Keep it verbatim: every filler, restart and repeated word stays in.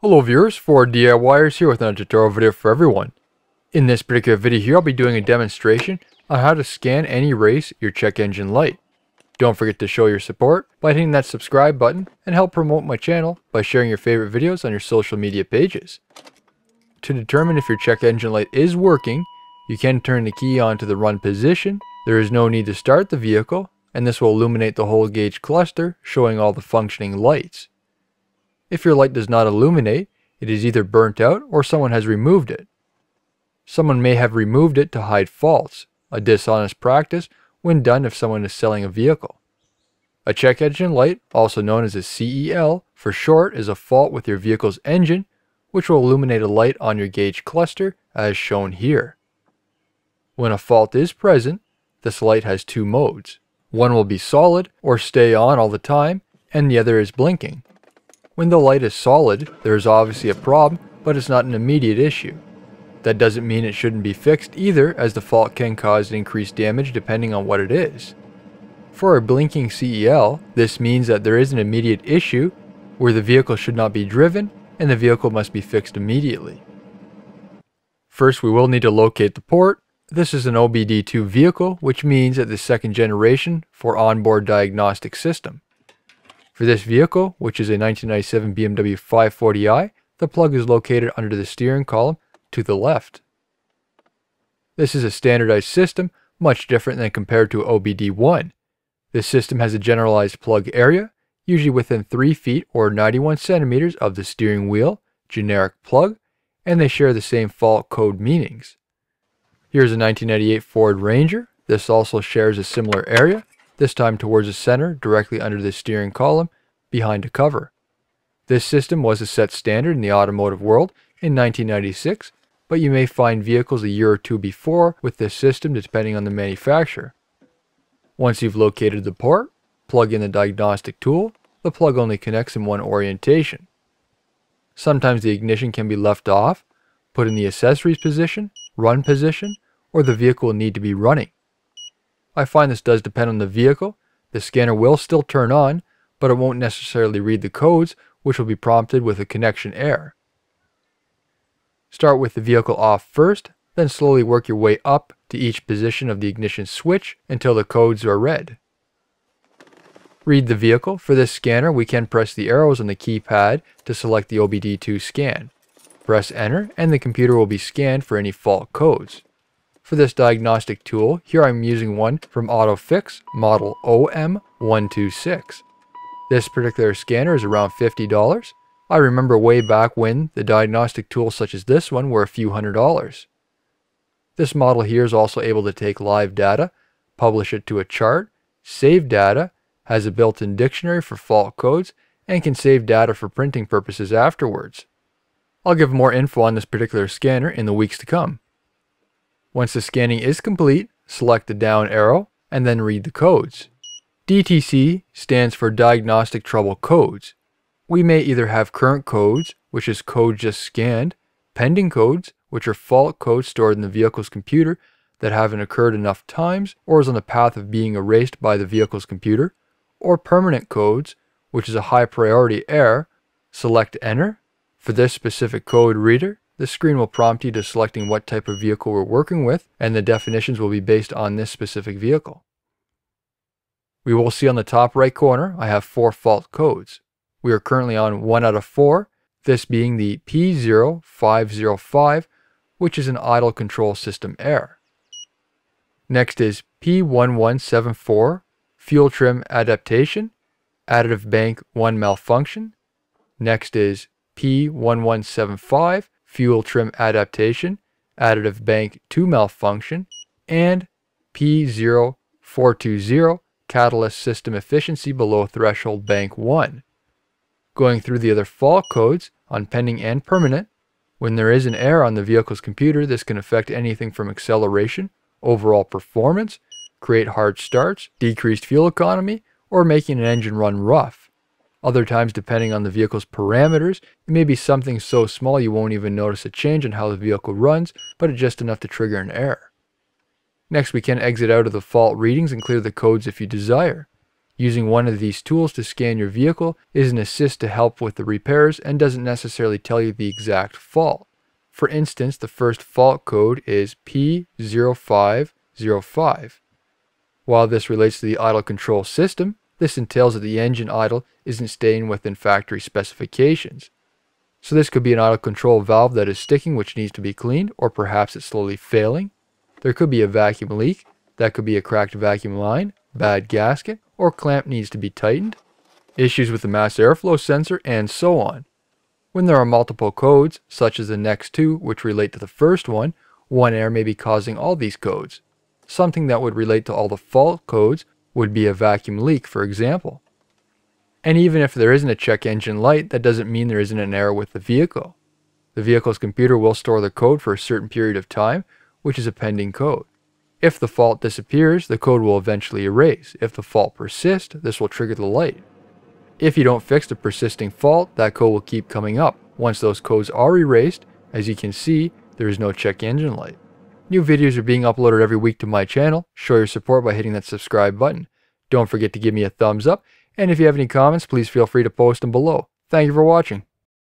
Hello viewers, four D I Y ers here with another tutorial video for everyone. In this particular video here, I'll be doing a demonstration on how to scan and erase your check engine light. Don't forget to show your support by hitting that subscribe button and help promote my channel by sharing your favorite videos on your social media pages. To determine if your check engine light is working, you can turn the key on to the run position. There is no need to start the vehicle, and this will illuminate the whole gauge cluster, showing all the functioning lights. If your light does not illuminate, it is either burnt out or someone has removed it. Someone may have removed it to hide faults, a dishonest practice when done if someone is selling a vehicle. A check engine light, also known as a C E L for short, is a fault with your vehicle's engine, which will illuminate a light on your gauge cluster as shown here. When a fault is present, this light has two modes. One will be solid or stay on all the time, and the other is blinking. When the light is solid, there is obviously a problem, but it's not an immediate issue. That doesn't mean it shouldn't be fixed either, as the fault can cause increased damage depending on what it is. For a blinking C E L, this means that there is an immediate issue where the vehicle should not be driven and the vehicle must be fixed immediately. First, we will need to locate the port. This is an O B D two vehicle, which means that the second generation for onboard diagnostic system. For this vehicle, which is a nineteen ninety-seven B M W five forty i, the plug is located under the steering column to the left. This is a standardized system, much different than compared to O B D one. This system has a generalized plug area, usually within three feet or ninety-one centimeters of the steering wheel, generic plug, and they share the same fault code meanings. Here's a nineteen ninety-eight Ford Ranger. This also shares a similar area, this time towards the center, directly under the steering column, behind a cover. This system was a set standard in the automotive world in nineteen ninety-six, but you may find vehicles a year or two before with this system depending on the manufacturer. Once you've located the port, plug in the diagnostic tool. The plug only connects in one orientation. Sometimes the ignition can be left off, put in the accessories position, run position, or the vehicle will need to be running. I find this does depend on the vehicle. The scanner will still turn on, but it won't necessarily read the codes, which will be prompted with a connection error. Start with the vehicle off first, then slowly work your way up to each position of the ignition switch until the codes are read. Read the vehicle. For this scanner, we can press the arrows on the keypad to select the O B D two scan. Press enter and the computer will be scanned for any fault codes. For this diagnostic tool, here I'm using one from AutoFix, model O M one twenty-six. This particular scanner is around fifty dollars. I remember way back when the diagnostic tools such as this one were a few hundred dollars. This model here is also able to take live data, publish it to a chart, save data, has a built-in dictionary for fault codes, and can save data for printing purposes afterwards. I'll give more info on this particular scanner in the weeks to come. Once the scanning is complete, select the down arrow and then read the codes. D T C stands for Diagnostic Trouble Codes. We may either have current codes, which is code just scanned, pending codes, which are fault codes stored in the vehicle's computer that haven't occurred enough times or is on the path of being erased by the vehicle's computer, or permanent codes, which is a high priority error. Select enter. For this specific code reader, the screen will prompt you to selecting what type of vehicle we're working with, and the definitions will be based on this specific vehicle. We will see on the top right corner, I have four fault codes. We are currently on one out of four, this being the P zero five zero five, which is an idle control system error. Next is P eleven seventy-four, fuel trim adaptation, additive bank one malfunction. Next is P eleven seventy-five, fuel trim adaptation, additive bank two malfunction, and P zero four twenty, catalyst system efficiency below threshold bank one. Going through the other fault codes on pending and permanent, when there is an error on the vehicle's computer, this can affect anything from acceleration, overall performance, create hard starts, decreased fuel economy, or making an engine run rough. Other times, depending on the vehicle's parameters, it may be something so small you won't even notice a change in how the vehicle runs, but it's just enough to trigger an error. Next, we can exit out of the fault readings and clear the codes if you desire. Using one of these tools to scan your vehicle is an assist to help with the repairs and doesn't necessarily tell you the exact fault. For instance, the first fault code is P zero five zero five. While this relates to the idle control system, this entails that the engine idle isn't staying within factory specifications. So this could be an idle control valve that is sticking, which needs to be cleaned, or perhaps it's slowly failing. There could be a vacuum leak, that could be a cracked vacuum line, bad gasket, or clamp needs to be tightened, issues with the mass airflow sensor, and so on. When there are multiple codes, such as the next two which relate to the first one, one error may be causing all these codes. Something that would relate to all the fault codes would be a vacuum leak, for example. And even if there isn't a check engine light, that doesn't mean there isn't an error with the vehicle. The vehicle's computer will store the code for a certain period of time, which is a pending code. If the fault disappears, the code will eventually erase. If the fault persists, this will trigger the light. If you don't fix the persisting fault, that code will keep coming up. Once those codes are erased, as you can see, there is no check engine light. New videos are being uploaded every week to my channel. Show your support by hitting that subscribe button. Don't forget to give me a thumbs up, and if you have any comments, please feel free to post them below. Thank you for watching.